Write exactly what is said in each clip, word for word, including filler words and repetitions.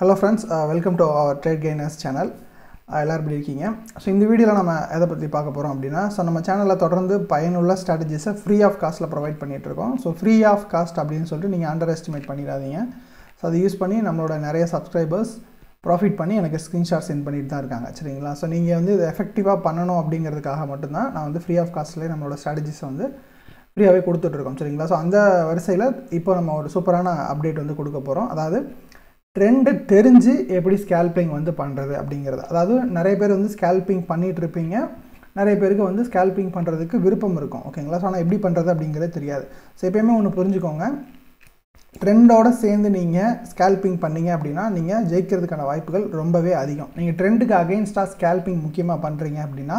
Hello friends, uh, welcome to our Trade Gainers channel. எல்லாரும் எப்படி இருக்கீங்க? So இந்த வீடியோல நாம எதை பத்தி பார்க்க போறோம் அப்படினா, சோ நம்ம சேனல்ல தொடர்ந்து பயனுள்ள ஸ்ட்ராட்டஜிஸ் free of costல ப்ரொவைட் பண்ணிட்டு இருக்கோம். So free of cost அப்படினு சொல்லிட்டு நீங்க அண்டர் எஸ்டிமேட் பண்ணிராதீங்க. So அதை யூஸ் பண்ணி நம்மளோட நிறைய subscribers profit பண்ணி எனக்கு ஸ்கிரீன்ஷாட் சென்ட் பண்ணிட்டு தான் இருக்காங்க. சரிங்களா? சோ நீங்க வந்து இது எஃபெக்டிவா பண்ணனும் அப்படிங்கிறதுக்காக மட்டும் தான் நான் வந்து free of costல நம்மளோட ஸ்ட்ராட்டஜிஸ் வந்து ஃப்ரீயாவே கொடுத்துட்டு இருக்கோம். சரிங்களா? சோ அந்த வரிசையில இப்போ நம்ம ஒரு சூப்பரான அப்டேட் வந்து கொடுக்க போறோம். அதாவது Trend தெரிஞ்சு எப்படி ஸ்கேல்பிங் வந்து பண்றது அப்படிங்கறது. அதாவது நிறைய பேர் வந்து ஸ்கேல்பிங் பண்ணிட்டு இருப்பீங்க. நிறைய பேருக்கு வந்து ஸ்கேல்பிங் பண்றதுக்கு விருப்பம் இருக்கும். ஓகேங்களா? சோ انا எப்படி பண்றது அப்படிங்கறது தெரியாது. சோ எப்பவுமே ஒன்னு புரிஞ்சுக்கோங்க. ட்ரெண்டோட சேர்ந்து நீங்க ஸ்கேல்பிங் பண்ணீங்க அப்படினா நீங்க ஜெயிக்கிறதுக்கான வாய்ப்புகள் ரொம்பவே அதிகம். நீங்க ட்ரெண்டுக்கு அகைன்ஸ்டா ஸ்கேல்பிங் முக்கியமா பண்றீங்க அப்படினா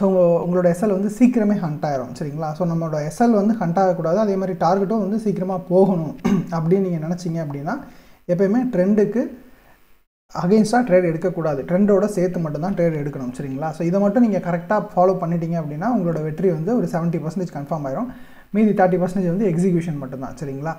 சோ உங்களோட எஸ்எல் வந்து சீக்கிரமே ஹண்ட் ஆயிரும். சரிங்களா? சோ நம்மளோட எஸ்எல் வந்து ஹண்ட் ஆக கூடாது. அதே மாதிரி டார்கெட்டும் வந்து சீக்கிரமா போகணும் அப்படி நீங்க நினைச்சீங்க அப்படினா எப்பவுமே ட்ரெண்டுக்கு அகைன்ஸ்டா ட்ரேட் எடுக்கக்கூடாது. ட்ரெண்டோட சேர்த்து மட்டும் தான் ட்ரேட் எடுக்கணும். சரிங்களா? ஸோ இதை மட்டும் நீங்கள் கரெக்டாக ஃபாலோ பண்ணிட்டீங்க அப்படின்னா உங்களோட வெற்றி வந்து ஒரு செவன்ட்டி பர்சன்டேஜ் கன்ஃபார்ம் ஆயிரும். மீதி தேர்ட்டி பர்சன்டேஜ் வந்து எக்ஸிக்யூஷன் மட்டும்தான். சரிங்களா?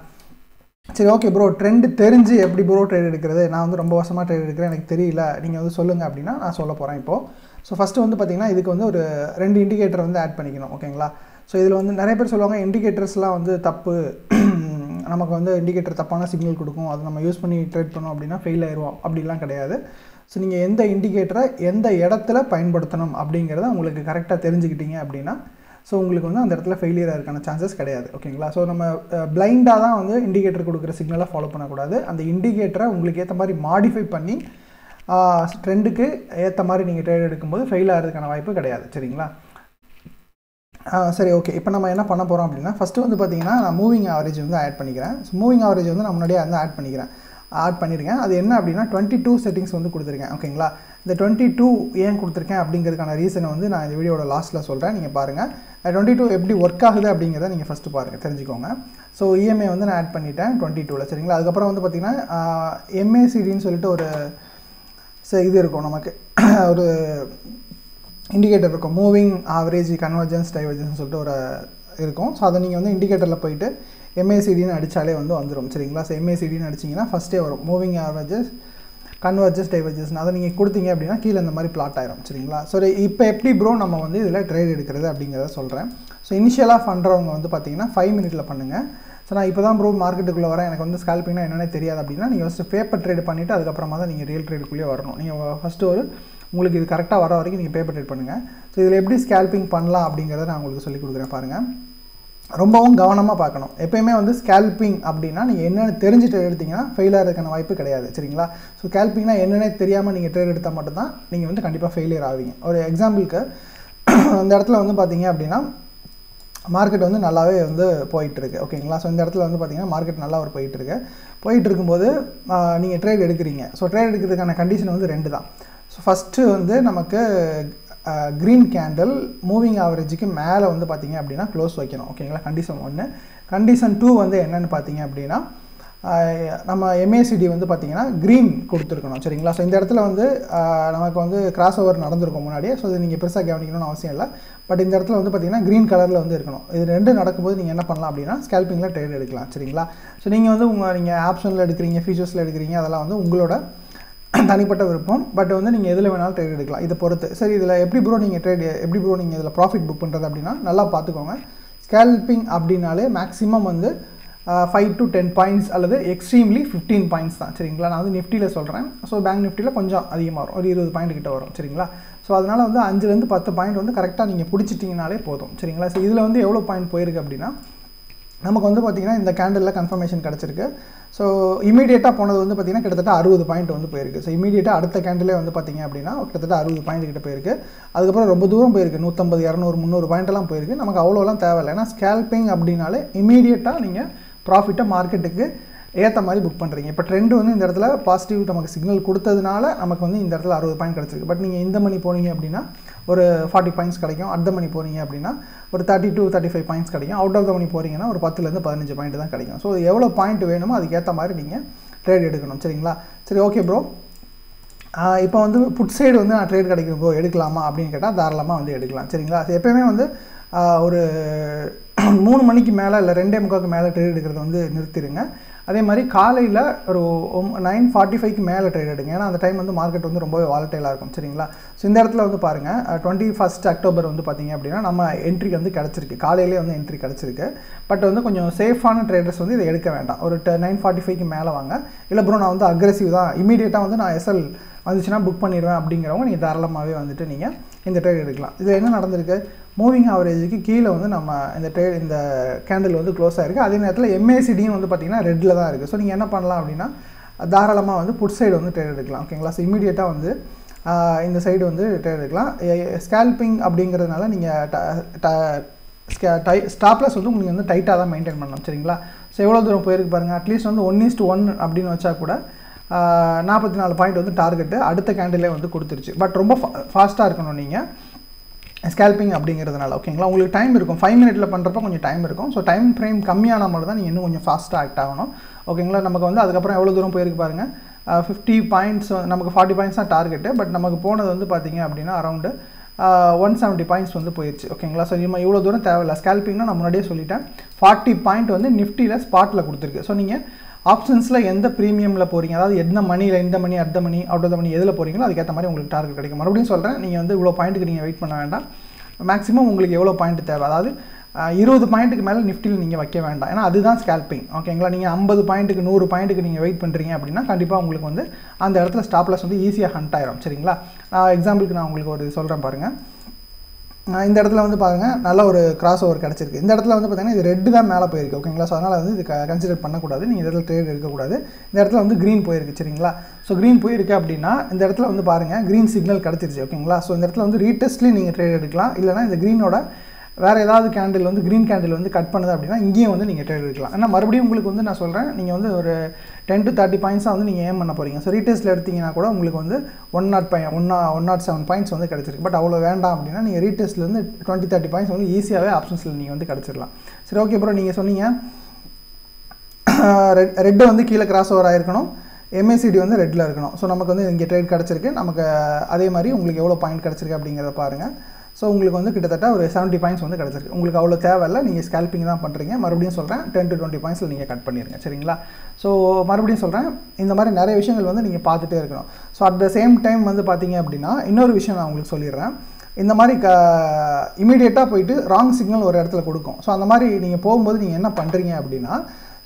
சரி, ஓகே ப்ரோ, ட்ரெண்டு தெரிஞ்சு எப்படி ப்ரோ ட்ரேட் எடுக்கிறது? நான் வந்து ரொம்ப வருஷமாக ட்ரேட் எடுக்கிறேன், எனக்கு தெரியல, நீங்கள் வந்து சொல்லுங்கள் அப்படின்னா நான் சொல்ல போகிறேன் இப்போது. ஸோ ஃபஸ்ட்டு வந்து பார்த்தீங்கன்னா இதுக்கு வந்து ஒரு ரெண்டு இண்டிகேட்டர் வந்து ஆட் பண்ணிக்கணும். ஓகேங்களா? ஸோ இதில் வந்து நிறைய பேர் சொல்லுவாங்க இண்டிகேட்டர்ஸ்லாம் வந்து தப்பு, நமக்கு வந்து இண்டிகேட்டர் தப்பான சிக்னல் கொடுக்கும், அது நம்ம யூஸ் பண்ணி ட்ரேட் பண்ணோம் அப்படின்னா ஃபெயில் ஆயிடுவோம் அப்படிலாம் கிடையாது. ஸோ நீங்கள் எந்த இண்டிகேட்டரை எந்த இடத்துல பயன்படுத்தணும் அப்படிங்கிறத உங்களுக்கு கரெக்டாக தெரிஞ்சுக்கிட்டீங்க அப்படின்னா ஸோ உங்களுக்கு வந்து அந்த இடத்துல ஃபெயிலியர் ஆகிறதுக்கான சான்சஸ் கிடையாது. ஓகேங்களா? ஸோ நம்ம பிளைண்டாக தான் வந்து இண்டிகேட்டர் கொடுக்குற சிக்னலை ஃபாலோ பண்ணக்கூடாது. அந்த இண்டிகேட்டரை உங்களுக்கு ஏற்ற மாதிரி மாடிஃபை பண்ணி ட்ரெண்டுக்கு ஏற்ற மாதிரி நீங்கள் ட்ரேட் எடுக்கும்போது ஃபெயில் ஆகிறதுக்கான வாய்ப்பு கிடையாது. சரிங்களா? சரி, ஓகே, இப்போ நம்ம என்ன பண்ண போகிறோம் அப்படின்னா ஃபஸ்ட்டு வந்து பார்த்தீங்கன்னா நான் மூவிங் ஆவரேஜ் வந்து ஆட் பண்ணிக்கிறேன். ஸோ மூவிங் ஆவரேஜ் வந்து நான் முன்னாடியே வந்து ஆட் பண்ணிக்கிறேன் ஆட் பண்ணியிருக்கேன். அது என்ன அப்படின்னா டுவெண்ட்டி டூ செட்டிங்ஸ் வந்து கொடுத்துருக்கேன். ஓகேங்களா? இந்த டுவெண்ட்டி டூ ஏன் கொடுத்துருக்கேன் அப்படிங்கிறதுக்கான ரீசனை வந்து நான் இந்த வீடியோட லாஸ்ட்டில் சொல்கிறேன், நீங்கள் பாருங்கள். டுவெண்ட்டி டூ எப்படி ஒர்க் ஆகுது அப்படிங்கிறத நீங்கள் ஃபஸ்ட்டு பாருங்கள், தெரிஞ்சுக்கோங்க. ஸோ இஎம்ஏ வந்து நான் ஆட் பண்ணிட்டேன் டுவெண்ட்டி டூவில். சரிங்களா? அதுக்கப்புறம் வந்து பார்த்தீங்கன்னா எம்ஏசிடின்னு சொல்லிட்டு ஒரு சரி இது இருக்கும், நமக்கு ஒரு இண்டிகேட்டர் இருக்கும், மூவிங் ஆவரேஜ் கன்வர்ஜன்ஸ் டைவர்ஜன்ஸ் சொல்லிட்டு ஒரு இருக்கும். ஸோ அதை நீங்கள் வந்து இண்டிகேட்டரில் போயிட்டு எம்ஏசிடின்னு அடித்தாலே வந்து வந்துடும். சரிங்களா? ஸோ எம்ஏசிடின்னு அடிச்சிங்கன்னா ஃபஸ்ட்டே வரும் மூவிங் ஆவரேஜஸ் கன்வர்ஜன்ஸ் டைவர்ஜன்ஸ். அதை நீங்கள் கொடுத்தீங்க அப்படின்னா கீழே இந்த மாதிரி பிளாட் ஆயிரும். சரிங்களா? ஸோ இப்போ எப்படி ப்ரோ நம்ம வந்து இதில் ட்ரேட் எடுக்கிறது அப்படிங்கிறத சொல்கிறேன். ஸோ இனிஷியலாக பண்ணுறவங்க வந்து பார்த்தீங்கன்னா ஃபைவ் மினிட்ல பண்ணுங்கள். ஸோ நான் இப்போ தான் ப்ரோ மார்க்கெட்டுக்குள்ளே வரேன், எனக்கு வந்து ஸ்கேல்பிங்னா என்னென்ன தெரியாது அப்படின்னா நீங்கள் ஃபஸ்ட்டு பேப்பர் ட்ரேட் பண்ணிவிட்டு அதுக்கப்புறமா தான் நீங்கள் ரியல் ட்ரேடுக்குள்ளேயே வரணும். நீங்கள் ஃபஸ்ட்டு ஒரு உங்களுக்கு இது கரெக்டாக வர வரைக்கும் நீங்கள் பேப்பர் ட்ரேட் பண்ணுங்கள். ஸோ இதில் எப்படி ஸ்கேல்பிங் பண்ணலாம் அப்படிங்கிறத நான் உங்களுக்கு சொல்லிக் கொடுக்குறேன், பாருங்கள். ரொம்பவும் கவனமாக பார்க்கணும். எப்பயுமே வந்து ஸ்கேல்பிங் அப்படின்னா நீங்கள் என்னென்ன தெரிஞ்சு ட்ரேட் எடுத்தீங்கன்னா ஃபெயில் ஆகிறதுக்கான வாய்ப்பு கிடையாது. சரிங்களா? ஸோ ஸ்கேல்பிங்னா என்னென்ன தெரியாமல் நீங்கள் ட்ரேட் எடுத்தால் மட்டும்தான் நீங்கள் வந்து கண்டிப்பாக ஃபெயிலியர் ஆவீங்க. ஒரு எக்ஸாம்பிளுக்கு இந்த இடத்துல வந்து பார்த்தீங்க அப்படின்னா மார்க்கெட் வந்து நல்லாவே வந்து போயிட்டுருக்கு. ஓகேங்களா? ஸோ இந்த இடத்துல வந்து பார்த்தீங்கன்னா மார்க்கெட் நல்லா ஒரு போயிட்டுருக்கு. போயிட்டு இருக்கும்போது நீங்கள் ட்ரேட் எடுக்கிறீங்க. ஸோ ட்ரேட் எடுக்கிறதுக்கான கண்டிஷன் வந்து ரெண்டு தான். ஸோ ஃபஸ்ட்டு வந்து நமக்கு க்ரீன் கேண்டில் மூவிங் ஆவரேஜுக்கு மேலே வந்து பார்த்தீங்க அப்படின்னா க்ளோஸ் வைக்கணும். ஓகேங்களா? கண்டிஷன் ஒன்று. கண்டிஷன் டூ வந்து என்னென்னு பார்த்தீங்க அப்படின்னா நம்ம எம்ஏசிடி வந்து பார்த்தீங்கன்னா க்ரீன் கொடுத்துருக்கணும். சரிங்களா? ஸோ இந்த இடத்துல வந்து நமக்கு வந்து கிராஸ் ஓவர் நடந்திருக்கும் முன்னாடியே. ஸோ இது நீங்கள் பெருசாக கவனிக்கணும்னு அவசியம் இல்லை. பட் இந்த இடத்துல வந்து பார்த்தீங்கன்னா க்ரீன் கலரில் வந்து இருக்கணும். இது ரெண்டு நடக்கும்போது நீங்கள் என்ன பண்ணலாம் அப்படின்னா ஸ்கேல்பிங்கில் ட்ரேட் எடுக்கலாம். சரிங்களா? ஸோ நீங்கள் வந்து உங்கள் நீங்கள் ஆப்ஷனில் எடுக்கிறீங்க, ஃபீச்சர்ஸில் எடுக்கிறீங்க, அதெல்லாம் வந்து உங்களோட தனிப்பட்ட விருப்பம். பட் வந்து நீங்கள் எதில் வேணாலும் ட்ரேட் எடுக்கலாம், இதை பொறுத்து. சரி, இதில் எப்படி ப்ரோ நீங்கள் ட்ரேட் எப்படி ப்ரோ நீங்கள் இதில் ப்ராஃபிட் புக் பண்ணுறது அப்படின்னா நல்லா பார்த்துக்கோங்க. ஸ்கேல்பிங் அப்படின்னாலே மேக்ஸிமம் வந்து ஃபைவ் டு டென் பாயிண்ட்ஸ் அல்லது எக்ஸ்ட்ரீம்லி ஃபிஃப்டீன் பாயிண்ட்ஸ் தான். சரிங்களா? நான் வந்து நிஃப்டியில் சொல்கிறேன். ஸோ பேங்க் நிஃப்டியில் கொஞ்சம் அதிகமாக வரும், ஒரு இருபது பாயிண்ட் கிட்ட வரும். சரிங்களா? ஸோ அதனால் வந்து அஞ்சுலேருந்து பத்து பாயிண்ட் வந்து கரெக்டாக நீங்கள் பிடிச்சிட்டிங்கனாலே போதும். சரிங்களா? ஸோ இதில் வந்து எவ்வளோ பாயிண்ட் போயிருக்கு அப்படின்னா நமக்கு வந்து பார்த்திங்கன்னா இந்த கேண்டலில் கன்ஃபர்மேஷன் கிடச்சிருக்கு. ஸோ இமீடியட்டாக போனது வந்து பார்த்திங்கன்னா கிட்டத்தட்ட அறுபது பாயிண்ட் வந்து போயிருக்கு. ஸோ இமீடியட்டாக அடுத்த கேண்டிலே வந்து பார்த்திங்க அப்படின்னா கிட்டத்தட்ட அறுபது பாயிண்ட் கிட்ட போயிருக்கு. அதுக்கப்புறம் ரொம்ப தூரம் போயிருக்கு, நூற்றம்பது இரநூறு முந்நூறு பாயிண்ட்லாம் போயிருக்கு. நமக்கு அவ்வளோலாம் தேவையில்லை. ஏன்னா ஸ்கேல்பிங் அப்படின்னாலே இமீடியட்டாக நீங்கள் ப்ராஃபிட்டை மார்க்கெட்டுக்கு ஏற்ற மாதிரி புக் பண்ணுறீங்க. இப்போ ட்ரெண்டு வந்து இந்த இடத்துல பாசிட்டிவ் நமக்கு சிக்னல் கொடுத்ததுனால நமக்கு வந்து இந்த இடத்துல அறுபது பாயிண்ட் கிடச்சிருக்கு. பட் நீங்கள் இந்த மணி போனீங்க அப்படின்னா ஒரு ஃபார்ட்டி பாயிண்ட்ஸ் கிடைக்கும். அடுத்த மணி போனீங்க அப்படின்னா ஒரு thirty two thirty five points கிடைக்கும். அவுட் ஆஃப் த மணி போகிறீங்கன்னா ஒரு பத்துலேருந்து பதினஞ்சு பாயிண்ட் தான் கிடைக்கும். ஸோ எவ்வளோ பாயிண்ட் வேணுமோ அதுக்கேற்ற மாதிரி நீங்கள் ட்ரேட் எடுக்கணும். சரிங்களா? சரி, ஓகே ப்ரோ, இப்போ வந்து புட் சைடு வந்து நான் ட்ரேட் கிடைக்கும் ப்ரோ எடுக்கலாமா அப்படின்னு கேட்டால் தாராளமாக வந்து எடுக்கலாம். சரிங்களா? ஸோ எப்போயுமே வந்து ஒரு மூணு மணிக்கு மேலே இல்லை ரெண்டே முக்காவுக்கு மேலே ட்ரேட் எடுக்கிறது வந்து நிறுத்திடுங்க. அதே மாதிரி காலையில ஒரு nine forty-five க்கு மேல ட்ரேட் எடுங்க ஏனா அந்த டைம் வந்து மார்க்கெட் வந்து ரொம்பவே வாலடைலா இருக்கும் சரிங்களா சோ இந்த இடத்துல வந்து பாருங்க twenty-first October வந்து பாத்தீங்க அப்படினா நம்ம என்ட்ரி வந்து கிடைச்சிருக்கு காலையிலே வந்து என்ட்ரி கிடைச்சிருக்கு பட் வந்து கொஞ்சம் சேஃபான ட்ரேடர்ஸ் வந்து இத எடுக்க வேண்டாம் ஒரு nine forty-five க்கு மேல வாங்க இல்ல bro நான் வந்து அக்ரெசிவ் தான் இமிடியேட்டா வந்து நான் S L வந்துச்சுனா புக் பண்ணிடுவேன் அப்படிங்கறவங்க நீங்க தாராளமாவே வந்துட்டு நீங்க இந்த ட்ரேட் எடுக்கலாம் இதுல என்ன நடந்துருக்கு Moving average की कील வந்து நம்ம இந்த ட்ரேட் இந்த கேண்டில் வந்து க்ளோஸ் ஆயிருக்கு அதே நேரத்துல M A C D வந்து பாத்தீங்கன்னா ரெட்ல தான் இருக்கு சோ நீங்க என்ன பண்ணலாம் அப்படினா தாராளமா வந்து புட் சைடு வந்து ட்ரேட் எடுக்கலாம் ஓகேங்களா சோ இமிடியேட்டா வந்து இந்த சைடு வந்து ட்ரேட் எடுக்கலாம் ஸ்கேல்பிங் அப்படிங்கறதனால நீங்க ஸ்டாப் லாஸ் வந்து நீங்க வந்து டைட்டா தான் மெயின்टेन பண்ணணும் சரிங்களா சோ எவ்வளவு தூரம் போயிருக்கு பாருங்க at least வந்து one is to one அப்படினு வச்சா கூட forty-four பாயிண்ட் வந்து டார்கெட் அடுத்த கேண்டிலே வந்து கொடுத்துருச்சு பட் ரொம்ப ஃபாஸ்டா இருக்கணும் நீங்க Scalping அப்படிங்கிறதுனால ஓகேங்களா உங்களுக்கு டைம் இருக்கும் five மினிட்ல பண்றப்ப கொஞ்சம் டைம் இருக்கும் சோ டைம் ஃப்ரேம் கம்மியான மாதிரி தான் நீங்க இன்னும் கொஞ்சம் ஃபாஸ்டா ஆக்ட் ஆகணும் ஓகேங்களா நமக்கு வந்து அதுக்கு அப்புறம் எவ்வளவு தூரம் போயிருக்கு பாருங்க fifty பாயிண்ட்ஸ் நமக்கு forty பாயிண்ட்ஸ் தான் டார்கெட் பட் நமக்கு போனது வந்து பாத்தீங்க அப்படினா அரௌண்ட் one seventy பாயிண்ட்ஸ் வந்து போயிருச்சு ஓகேங்களா சோ நம்ம இவ்வளவு தூரம் தேவையில்லை ஸ்கேல்பிங்னா நான் முன்னாடியே சொல்லிட்டேன் forty பாயிண்ட் வந்து நிஃப்டில ஸ்பாட்ல கொடுத்திருக்கு சோ நீங்க ஆப்ஷன்ஸ்ல எந்த பிரீமியம்ல போறீங்க அதாவது என்ன மணில இந்த மணி அத மணி அவுட் ஆஃப் தி மணி எதில போறீங்களோ அதுக்கு ஏத்த மாதிரி உங்களுக்கு டார்கெட் கிடைக்கும் மறுபடியும் சொல்றேன் நீங்க வந்து இவ்ளோ பாயிண்ட்க்கு நீங்க வெயிட் பண்ண வேண்டாம் மேக்ஸिमम உங்களுக்கு எவ்வளவு பாயிண்ட் தேவை அதாவது twenty பாயிண்ட்க்கு மேல நிஃப்டில நீங்க வைக்க வேண்டாம் ஏனா அதுதான் ஸ்கேல்பிங் ஓகேங்களா நீங்க fifty பாயிண்ட்க்கு one hundred பாயிண்ட்க்கு நீங்க வெயிட் பண்றீங்க அப்படினா கண்டிப்பா உங்களுக்கு வந்து அந்த இடத்துல ஸ்டாப் லாஸ் வந்து ஈஸியா ஹண்ட் ஆயிடும் சரிங்களா எக்ஸாம்பிளுக்கு நான் உங்களுக்கு ஒரு சொல்றேன் பாருங்க இந்த இடத்துல வந்து பாருங்க நல்ல ஒரு கிராஸ் ஓவர் கிடைச்சிருக்கு இந்த இடத்துல வந்து பாத்தீங்கன்னா இது ரெட் தான் மேல போய் இருக்கு ஓகேங்களா சோ அதனால வந்து இது கன்சிடர் பண்ண கூடாது நீங்க இதெல்லாம் ட்ரேட் எடுக்க கூடாது இந்த இடத்துல வந்து green போய் இருக்கு சரிங்களா சோ green போய் இருக்கு அப்படினா இந்த இடத்துல வந்து பாருங்க green சிக்னல் கிடைச்சிருச்சு ஓகேங்களா சோ இந்த இடத்துல வந்து ரீடெஸ்ட்லி நீங்க ட்ரேட் எடுக்கலாம் இல்லனா இந்த greenோட வேற ஏதாவது கேண்டில் வந்து green கேண்டில் வந்து கட் பண்ணுது அப்படினா இங்கே வந்து நீங்க ட்ரேட் எடுக்கலாம் ஆனா மறுபடியும் உங்களுக்கு வந்து நான் சொல்றேன் நீங்க வந்து ஒரு ten to thirty பாயிண்ட்ஸா வந்து நீங்க ஏம் பண்ண போறீங்க சோ ரீடெஸ்ட்ல எடுத்தீங்கனா கூட உங்களுக்கு வந்து one oh seven பாயிண்ட்ஸ் வந்து கிடைச்சிருக்கு பட் அவ்வளவு வேண்டாம் அப்படினா நீங்க ரீடெஸ்ட்ல இருந்து twenty thirty பாயிண்ட்ஸ் வந்து ஈஸியாவே ஆப்ஷன்ஸ்ல நீங்க வந்து கிடைச்சிரலாம் சரி ஓகே bro நீங்க சொன்னீங்க ரெட் வந்து கீழ கிராஸ் ஓவர் ஆயிருக்கணும் M A C D வந்து ரெட்ல இருக்கணும் சோ நமக்கு வந்து இங்க ட்ரேட் கிடைச்சிருக்கு நமக்கு அதே மாதிரி உங்களுக்கு எவ்வளவு பாயிண்ட் கிடைச்சிருக்கு அப்படிங்கறத பாருங்க So, உங்களுக்கு வந்து கிட்டத்தட்ட ஒரு seventy பாயிண்ட்ஸ் வந்து கிடைச்சிருக்கு. உங்களுக்கு அவ்ளோ தேவை இல்ல. நீங்க ஸ்கேல்பிங் தான் பண்றீங்க. மறுபடியும் சொல்றேன் ten to twenty பாயிண்ட்ஸ்ல நீங்க கட் பண்ணிருங்க. சரிங்களா? சோ மறுபடியும் சொல்றேன் இந்த மாதிரி நிறைய விஷயங்கள் வந்து நீங்க பார்த்துட்டே இருக்கணும். So at the same time வந்து பாத்தீங்க அப்படினா இன்னொரு விஷயம் நான் உங்களுக்கு சொல்லிறேன். இந்த மாதிரி இமிடியேட்டா போயிடு ராங் சிக்னல் ஒரு இடத்துல கொடுக்கும். சோ அந்த மாதிரி நீங்க போயும்போது நீங்க என்ன பண்றீங்க அப்படினா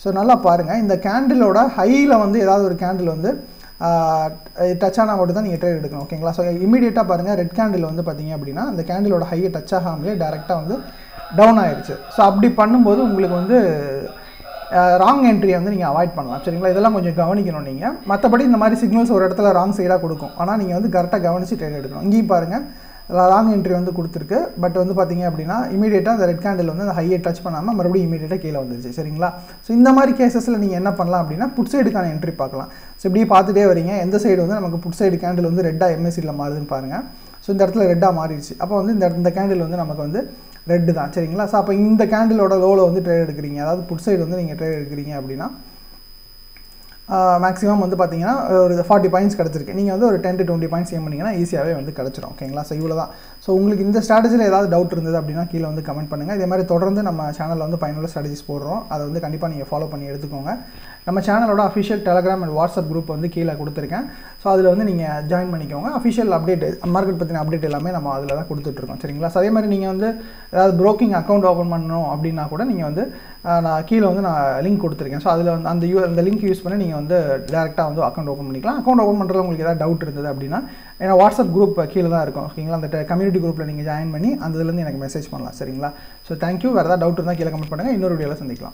சோ நல்லா பாருங்க இந்த கேண்டிலோட ஹைல வந்து ஏதாவது ஒரு கேண்டில் வந்து டச் ஆனா மட்டும் தான் நீங்க ட்ரேட் எடுக்கணும் ஓகேங்களா சோ இமிடியேட்டா பாருங்க ரெட் கேண்டில் வந்து பாத்தீங்க அப்படினா அந்த கேண்டிலோட ஹையை டச் ஆகாமலே டைரக்ட்டா வந்து டவுன் ஆயிருச்சு சோ அப்படி பண்ணும்போது உங்களுக்கு வந்து ராங் என்ட்ரி வந்து நீங்க அவாய்ட் பண்ணலாம் சரிங்களா இதெல்லாம் கொஞ்சம் கவனிக்கணும் நீங்க மத்தபடி இந்த மாதிரி சிக்னல்ஸ் ஒரு இடத்துல ராங் சைடா கொடுக்கும் ஆனா நீங்க வந்து கரெக்ட்டா கவனிச்சி ட்ரேட் எடுக்கணும் இங்க பாருங்க ராங் என்ட்ரி வந்து கொடுத்திருக்கு பட் வந்து பாத்தீங்க அப்படினா இமிடியேட்டா அந்த ரெட் கேண்டில் வந்து அந்த ஹையை டச் பண்ணாம மறுபடியும் இமிடியேட்டா கீழ வந்துருச்சு சரிங்களா சோ இந்த மாதிரி கேसेसல நீங்க என்ன பண்ணலாம் அப்படினா புட் சைடுக்கான என்ட்ரி பார்க்கலாம் சோ இப்படி பார்த்துட்டே வரீங்க எந்த சைடு வந்து நமக்கு புட் சைடு கேண்டில் வந்து ரெட்டா M A C D ல மாறுதுன்னு பாருங்க சோ இந்த இடத்துல ரெட்டா மாறிடுச்சு அப்ப வந்து இந்த இந்த கேண்டில் வந்து நமக்கு வந்து ரெட் தான் சரிங்களா சோ அப்ப இந்த கேண்டிலோட லோல வந்து ட்ரேட் எடுக்கறீங்க அதாவது புட் சைடு வந்து நீங்க ட்ரேட் எடுக்கறீங்க அப்படினா maximum வந்து பாத்தீங்கன்னா ஒரு forty பாயிண்ட்ஸ் கிடைச்சிருக்கு நீங்க வந்து ஒரு ten to twenty points aim பண்ணீங்கனா ஈஸியாவே வந்து கிடைச்சிரும் ஓகேங்களா சோ இவ்வளவுதான் சோ உங்களுக்கு இந்த ஸ்ட்ராட்டஜில ஏதாவது டவுட் இருந்தது அப்படினா கீழ வந்து கமெண்ட் பண்ணுங்க இதே மாதிரி தொடர்ந்து நம்ம சேனல்ல வந்து பயனுள்ள ஸ்ட்ராட்டஜிஸ் போடுறோம் அத வந்து கண்டிப்பா நீங்க ஃபாலோ பண்ணி எடுத்துக்கோங்க நம்ம சேனலோட official Telegram and WhatsApp group வந்து கீழ கொடுத்திருக்கேன் சோ அதுல வந்து நீங்க ஜாயின் பண்ணிக்கோங்க official update மார்க்கெட் பத்தின அப்டேட் எல்லாமே நம்ம அதுல தான் கொடுத்துட்டு இருக்கோம் சரிங்களா சோ அதே மாதிரி நீங்க வந்து ஏதாவது broking account open பண்ணனும் அப்படினா கூட நீங்க வந்து நான் கீழ வந்து நான் லிங்க் கொடுத்திருக்கேன் சோ அதுல அந்த அந்த லிங்க் யூஸ் பண்ணி நீங்க வந்து டைரக்ட்டா வந்து அக்கவுண்ட் ஓபன் பண்ணிக்கலாம் அக்கவுண்ட் ஓபன் பண்றதுல உங்களுக்கு ஏதாவது டவுட் இருந்தது அப்படினா என்ன WhatsApp group கீழ தான் இருக்கும் ஓகேங்களா அந்த கம்யூனிட்டி groupல நீங்க ஜாயின் பண்ணி அதுல இருந்து எனக்கு மெசேஜ் பண்ணலாம் சரிங்களா சோ thank you வேற ஏதாவது டவுட் இருந்தா கீழ கமெண்ட் பண்ணுங்க இன்னொரு வீடியோல சந்திக்கலாம்